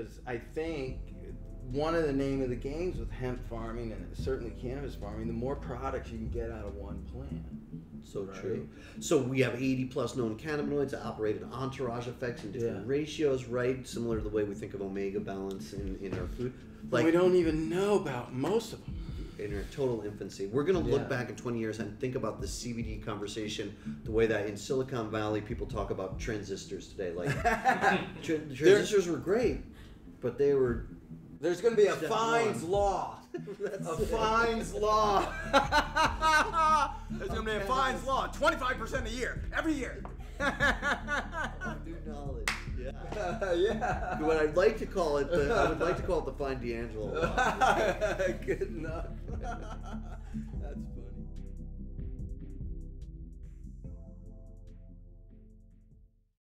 because I think one of the name of the games with hemp farming and certainly cannabis farming, the more products you can get out of one plant. So right? True. So we have 80 plus known cannabinoids that operate in entourage effects in different ratios, right? Similar to the way we think of omega balance in our food. Like, we don't even know about most of them. In our total infancy. We're going to look back in 20 years and think about the CBD conversation the way that in Silicon Valley people talk about transistors today. Like, transistors were great, but they were... There's going to be a Fine's law. A Fine's law. There's going to be a Fine's law. 25% a year. Every year. New knowledge. Yeah. Yeah. What I'd like to call it, I would like to call it the Fine-DeAngelo law. Good enough.